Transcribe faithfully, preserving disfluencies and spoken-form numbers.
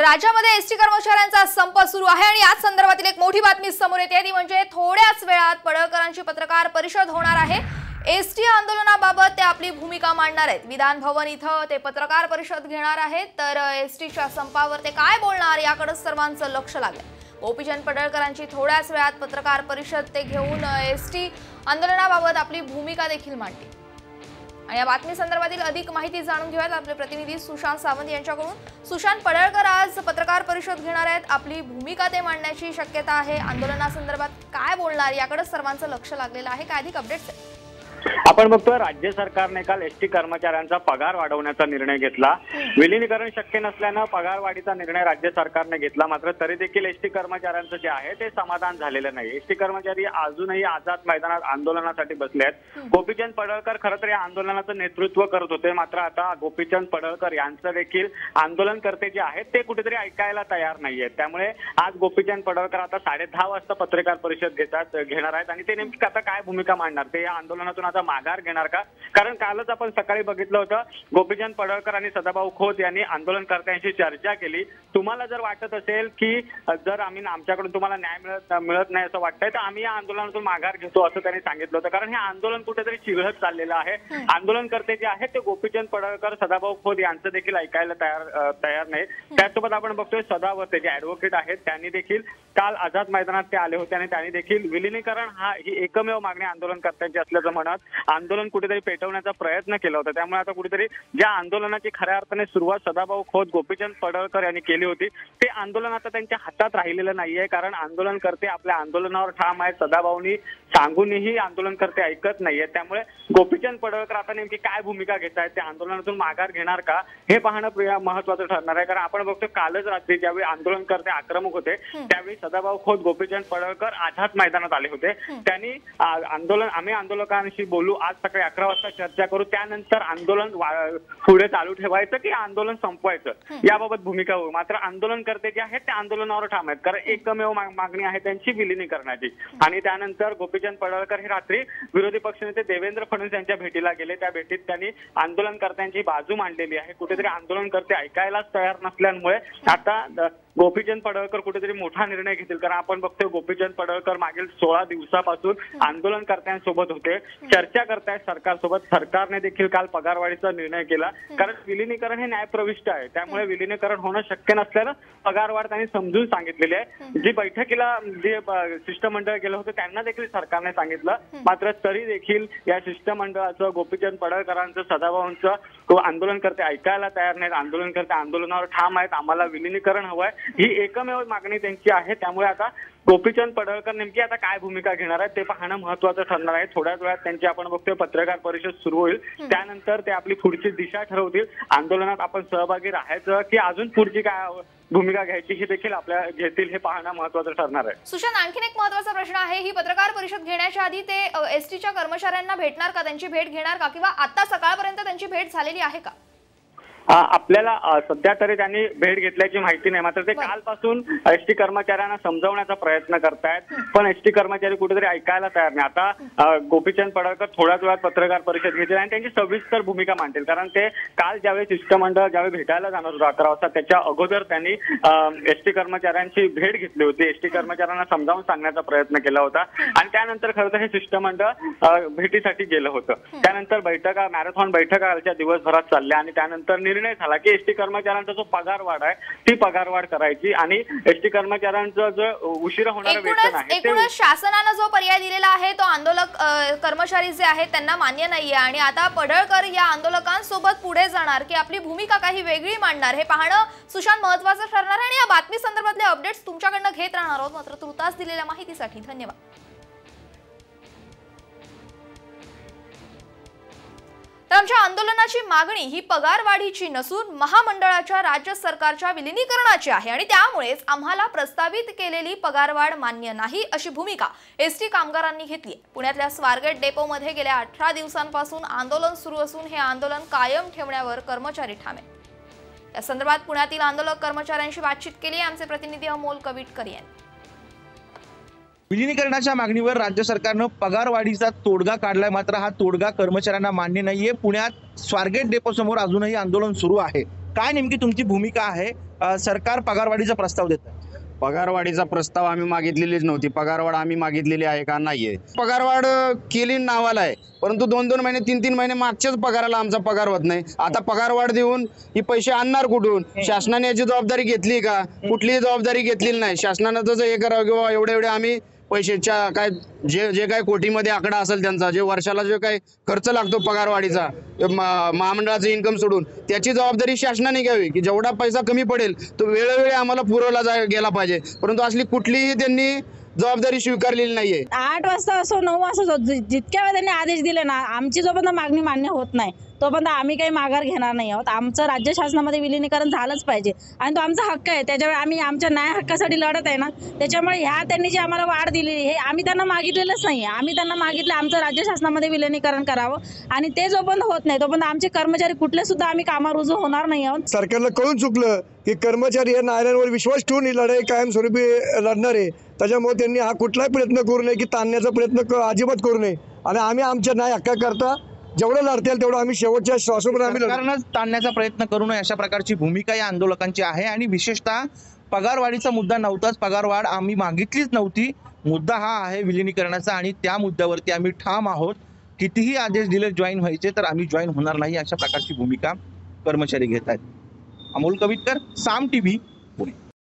राज्यामध्ये एसटी कर्मचाऱ्यांचा संप सुरू आहे आणि आज संदर्भातील एक मोठी बातमी समोर येते ती म्हणजे थोड्याच वेळात पडळकरांची पत्रकार परिषद होणार आहे। एसटी आंदोलनाबाबत ते आपली भूमिका मांडणार आहेत। विधान भवन इथं ते पत्रकार परिषद घेणार आहेत। तर एसटीच्या संपावर ते काय बोलणार याकडे सर्वांचं लक्ष लागले। गोपीचंद पडळकरांची थोड्याच वेळात पत्रकार परिषद ते घेऊन एसटी आंदोलनाबाबत आपली भूमिका देखील मांडतील। या बातमी संदर्भातील अधिक माहिती जाणून घेऊयात आपले प्रतिनिधी सुशांत सावंत यांच्याकडून। सुशांत, पडळकर आज पत्रकार परिषद घेणार आहेत, आपली भूमिका ते मांडण्याची शक्यता आहे, आंदोलना संदर्भात काय बोलणार याकडे सर्वांचं लक्ष लागलेलं आहे, काय अधिक अपडेट्स आहेत? आपण बघतोय राज्य सरकारने काल एसटी कर्मचाऱ्यांचा पगार वाढवण्याचा निर्णय घेतला। विलीनीकरण शक्य नसल्यानं पगारवाढीचा निर्णय राज्य सरकारने घेतला, मात्र तरी देखील एसटी कर्मचाऱ्यांचं जे आहे ते समाधान झालेलं नाही। एसटी कर्मचारी अजूनही आझाद मैदानात आंदोलनासाठी बसले आहेत। गोपीचंद पडळकर खरं तर या आंदोलनाचं नेतृत्व करत होते, मात्र आता गोपीचंद पडळकर यांचं देखील आंदोलनकर्ते जे आहेत ते कुठेतरी ऐकायला तयार नाहीयेत। त्यामुळे आज गोपीचंद पडळकर आता साडे दहा वाजता पत्रकार परिषद घेतात घेणार आहेत आणि ते नेमकी आता काय भूमिका मांडणार, ते या आंदोलनातून आता माघार घेणार का? कारण कालच आपण सकाळी बघितलं होतं, गोपीचंद पडळकर आणि सदाभाऊ खोत यांनी आंदोलनकर्त्यांशी चर्चा केली। तुम्हाला जर वाटत असेल की जर आम्ही आमच्याकडून तुम्हाला न्याय मिळत मिळत नाही असं वाटतंय तर आम्ही या आंदोलनातून माघार घेतो असं त्यांनी सांगितलं होतं। कारण हे आंदोलन कुठेतरी चिघळत चाललेलं आहे। आंदोलनकर्ते जे आहेत ते गोपीचंद पडळकर, सदाभाऊ खोत यांचं देखील ऐकायला तयार तयार नाही। त्यासोबत आपण बघतोय सदावर्ते जे ऍडव्होकेट आहेत त्यांनी देखील काल आझाद मैदानात ते आले होते आणि त्यांनी देखील विलीनीकरण हा ही एकमेव मागणी आंदोलनकर्त्यांची असल्याचं म्हणत आंदोलन कुठेतरी पेटवण्याचा प्रयत्न केला होता। त्यामुळे आता कुठेतरी ज्या आंदोलनाची खऱ्या अर्थाने सुरुवात सदाभाऊ खोत, गोपीचंद पडळकर यांनी केली होती ते आंदोलन आता त्यांच्या हातात राहिलेलं नाहीये। कारण आंदोलनकर्ते आपल्या आंदोलनावर ठाम आहेत, सदाभाऊंनी सांगूनही आंदोलनकर्ते ऐकत नाहीये। त्यामुळे गोपीचंद पडळकर आता नेमकी काय भूमिका घेत आहेत, ते आंदोलनातून माघार घेणार का हे पाहणं महत्वाचं ठरणार आहे। कारण आपण बघतो कालच रात्री ज्यावेळी आंदोलनकर्ते आक्रमक होते त्यावेळी सदाभाऊ खोत, गोपीचंद पडळकर आझाद मैदानात आले होते। त्यांनी आंदोलन आम्ही आंदोलकांशी बोलू, आज सकाळी अकरा वाजता चर्चा करू, त्यानंतर आंदोलन पुढे चालू ठेवायचं की आंदोलन संपवायचं याबाबत भूमिका होऊ। मात्र आंदोलनकर्ते जे आहेत ते आंदोलनावर ठाम आहेत, कारण एकमेव मागणी आहे त्यांची विलीनीकरणाची। आणि त्यानंतर गोपीचंद पडळकर हे रात्री विरोधी पक्षनेते देवेंद्र फडणवीस यांच्या भेटीला गेले, त्या भेटीत त्यांनी आंदोलनकर्त्यांची बाजू मांडलेली आहे। कुठेतरी आंदोलनकर्ते ऐकायलाच तयार नसल्यामुळे आता गोपीचंद पडळकर कुठेतरी मोठा निर्णय घेतील। कारण आपण बघतोय गोपीचंद पडळकर मागील सोळा दिवसापासून आंदोलनकर्त्यांसोबत होते, चर्चा करतायत सरकारसोबत। सरकारने देखील काल पगारवाढीचा निर्णय केला, कारण विलीनीकरण हे न्यायप्रविष्ट आहे, त्यामुळे विलीनीकरण होणं शक्य नसल्यानं पगारवाढ त्यांनी समजून सांगितलेली आहे। जी बैठकीला जे शिष्टमंडळ गेलं होतं त्यांना देखील सरकारने सांगितलं, मात्र तरी देखील या शिष्टमंडळाचं, गोपीचंद पडळकरांचं, सदाभाऊंचं आंदोलनकर्ते ऐकायला तयार नाहीत। आंदोलनकर्ते आंदोलनावर ठाम आहेत, आम्हाला विलीनीकरण हवंय ही एकमेव मागणी त्यांची आहे। त्यामुळे आता गोपीचंद पडळकर नेमकी आता काय भूमिका घेणार आहेत ते पाहणं महत्वाचं ठरणार आहे। थोड्याच वेळात त्यांची आपण बघतोय पत्रकार परिषद सुरू होईल, त्यानंतर ते आपली पुढची दिशा ठरवतील। आंदोलनात आपण सहभागी राहायचं की अजून पुढची काय भूमिका घ्यायची हे देखील आपल्या घेतील, हे पाहणं महत्वाचं ठरणार आहे। सुशांत, आणखीन एक महत्वाचा प्रश्न आहे, ही पत्रकार परिषद घेण्याच्या आधी ते एसटीच्या कर्मचाऱ्यांना भेटणार का, त्यांची भेट घेणार का, किंवा आता सकाळपर्यंत त्यांची भेट झालेली आहे का? आपल्याला सध्या तरी त्यांनी भेट घेतल्याची माहिती नाही, मात्र ते कालपासून एसटी कर्मचाऱ्यांना समजवण्याचा प्रयत्न करतायत, पण एसटी कर्मचारी कुठेतरी ऐकायला तयार नाही। आता गोपीचंद पडळकर थोड्याच वेळात पत्रकार परिषद घेतील आणि त्यांची सविस्तर भूमिका मांडतील। कारण ते काल ज्यावेळी शिष्टमंडळ ज्यावेळी भेटायला जाणार होतं अकरा वाजता त्याच्या अगोदर त्यांनी एसटी कर्मचाऱ्यांची भेट घेतली होती, एसटी कर्मचाऱ्यांना समजावून सांगण्याचा प्रयत्न केला होता आणि त्यानंतर खरं तर हे शिष्टमंडळ भेटीसाठी गेलं होतं। त्यानंतर बैठका, मॅरेथॉन बैठका कालच्या दिवसभरात चालल्या आणि त्यानंतर निर्णय झाला की एसटी कर्मचाऱ्यांचा जो पगारवाढ आहे ती पगारवाढ करायची आणि एसटी कर्मचाऱ्यांचं जो उशिरा होणारं वेतन आहे ते शासनाला जो पर्याय दिलेला आहे तो आंदोलक कर्मचारी जे आहेत त्यांना मान्य नाहीये। आणि आता पडळकर या आंदोलकांसोबत पुढे जाणार की आपली भूमिका काही वेगळी मांडणार हे पाहणं सुशांत महत्वाचं ठरणार आहे। आणि या बातमी संदर्भातले अपडेट्स तुमच्याकडनं घेत राहणार आहोत, मात्र तुर्तास दिलेल्या माहितीसाठी धन्यवाद। आमच्या आंदोलनाची मागणी ही पगारवाढीची नसून महामंडळाच्या, राज्य सरकारच्या विलीनीकरणाची आहे आणि त्यामुळेच आम्हाला प्रस्तावित केलेली पगारवाढ मान्य नाही अशी भूमिका एसटी कामगारांनी घेतली। पुण्यातल्या स्वारगेट डेपोमध्ये गेल्या अठरा दिवसांपासून आंदोलन सुरू असून हे आंदोलन कायम ठेवण्यावर कर्मचारी ठाम आहेत। या संदर्भात पुण्यातील आंदोलक कर्मचाऱ्यांशी बातचीत केली आमचे प्रतिनिधी अमोल कवीटकर यांनी। विलीनीकरणाच्या मागणीवर राज्य सरकारनं पगारवाढीचा तोडगा काढलाय, मात्र हा तोडगा कर्मचाऱ्यांना मान्य नाहीये। पुण्यात स्वारगेट डेपो समोर अजूनही आंदोलन सुरू आहे। काय नेमकी तुमची भूमिका आहे? सरकार पगारवाढीचा प्रस्ताव देत आहे. पगारवाढीचा प्रस्ताव आम्ही मागितलेलीच नव्हती. पगारवाढ आम्ही मागितलेली आहे का? नाहीये. पगारवाढ केली नावाला आहे, परंतु दोन दोन महिने तीन तीन महिने मागच्याच पगाराला आमचा पगार होत नाही. आता पगारवाढ देऊन ही पैसे आणणार कुठून? शासनाने याची जबाबदारी घेतली का? कुठलीही जबाबदारी घेतलेली नाही. शासनानं जसं हे करावं किंवा एवढे एवढे आम्ही पैशाच्या काय जे जे काही कोटीमध्ये आकडा असेल त्यांचा, जे वर्षाला जो काही खर्च लागतो पगारवाढीचा महामंडळाचं इन्कम सोडून, त्याची जबाबदारी शासनाने घ्यावी की जेवढा पैसा कमी पडेल तो वेळोवेळी आम्हाला पुरवला जाय गेला पाहिजे. परंतु असली कुठलीही त्यांनी जबाबदारी स्वीकारलेली नाहीये. आठ वाजता असो नऊ वाजता जितक्या वेळा त्यांनी आदेश दिले ना, आमची जोपर्यंत मागणी मान्य होत नाही तोपर्यंत आम्ही काही माघार घेणार नाही आहोत. आमचं राज्य शासनामध्ये विलीनीकरण झालंच पाहिजे आणि तो आमचा हक्क आहे. त्याच्यामुळे आम्ही आमच्या न्याय हक्कासाठी लढत आहे ना. त्याच्यामुळे ह्या त्यांनी जी आम्हाला वाढ दिलेली हे आम्ही त्यांना मागितलेलंच नाही. आम्ही त्यांना मागितलं आमचं राज्य शासनामध्ये विलीनीकरण करावं आणि ते जोपर्यंत होत नाही तोपर्यंत आमचे कर्मचारी कुठले सुद्धा आम्ही कामावर रुजू होणार नाही आहोत. सरकारला कळून चुकलं की कर्मचारी या नाऱ्यांवर विश्वास ठेवून ही लढाई कायमस्वरूपी लढणार आहे. त्याच्यामुळे त्यांनी हा कुठलाही प्रयत्न करू नये की ताणण्याचा प्रयत्न अजिबात करू नये आणि आम्ही आमच्या न्याय हक्काकरता जेवढं लढता येईल तेवढं आम्ही शेवटच्या श्वासापर्यंत ताणण्याचा प्रयत्न करू नये अशा प्रकारची भूमिका या आंदोलकांची आहे. आणि विशेषतः पगारवाढीचा मुद्दा नव्हताच, पगारवाढ आम्ही मागितलीच नव्हती. मुद्दा हा आहे विलीनीकरणाचा आणि त्या मुद्द्यावरती आम्ही ठाम आहोत. कितीही आदेश दिले जॉईन व्हायचे तर आम्ही जॉईन होणार नाही अशा प्रकारची भूमिका कर्मचारी घेत आहेत. अमोल कवीटकर, साम टीव्ही, पुणे.